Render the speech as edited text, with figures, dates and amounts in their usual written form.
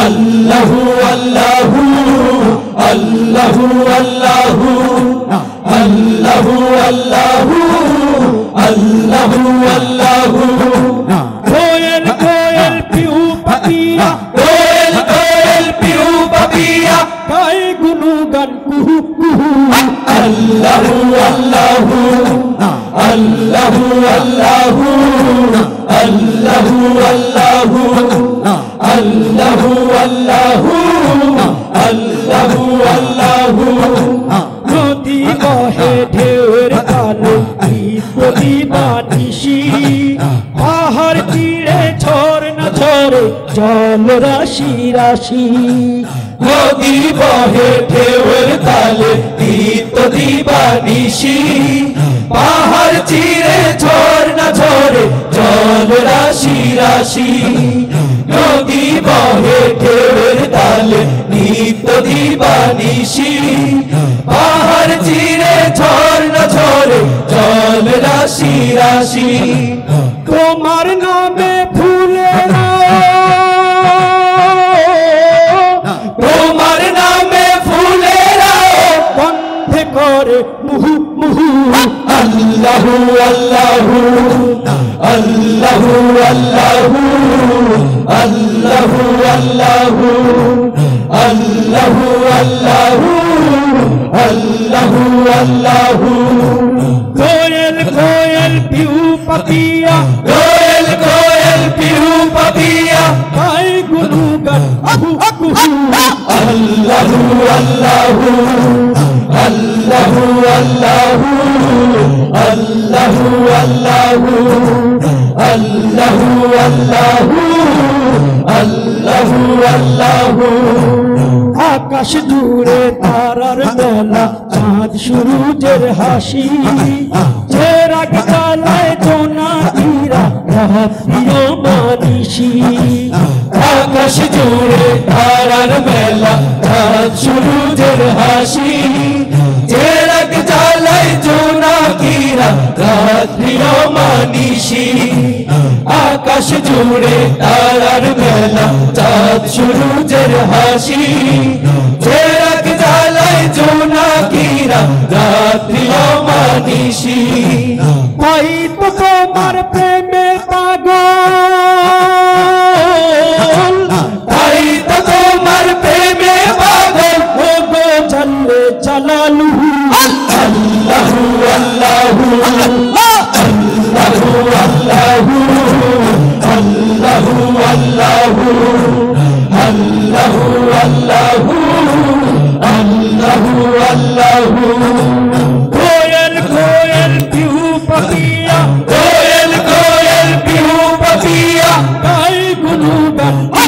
Allahu Allahu Allahu Allahu Allahu Allahu Allahu Koyal koyal piu papiya kai gunugan kuhu kuhu Allahu Allahu Allahu Allahu Allahu Allahu Allahu Allahu Allahu Allahu Nodi bahe dheer kano ki boli batishi bahar tire chhore na chhore jal rashi rashi Nodi bahe dheer kano ki boli batishi bahar tire chhore na chhore जल राशि राशि नदी बहे ढेर ताल नीत दीवानिशी बाहर चीरे छोड़ न छोड़े जल राशि राशि तुम्हार नामे फूले ना तुम्हार नामे फूले बंध करे मुहु मुहु अल्लाहु अल्लाहु Allahu Allahu Allahu Allahu Allahu Allahu Allahu Allahu Koyal koyal piu papiya kai gunugan aku aku Allahu Allahu Allahu Allahu Allahu Allahu Allahu Allahu Allahu Allahu आकाश दूरे तारार मेला चाँद सूरजेर हासी चेहरा गलाय जोना हीरा रातियों मानिशी आकाश दूरे तारार मेला चाँद सूरजेर हासी चेहरा गलाय जोना रात्रियों मानिशी आकाश जुड़े तारार मेला चाँद सूरजेर हासी चेरक जालाय जोना कीरा रात्रियों मानिशी भाई तो तुम्हार प्रेमे पागल भाई तो तुम्हार प्रेमे पागल हो गो चले चलालू Allahu Allahu Allahu Allahu Allahu Allahu Allahu Allahu Allahu Allahu Koyal koyal piu papiya kai gunugan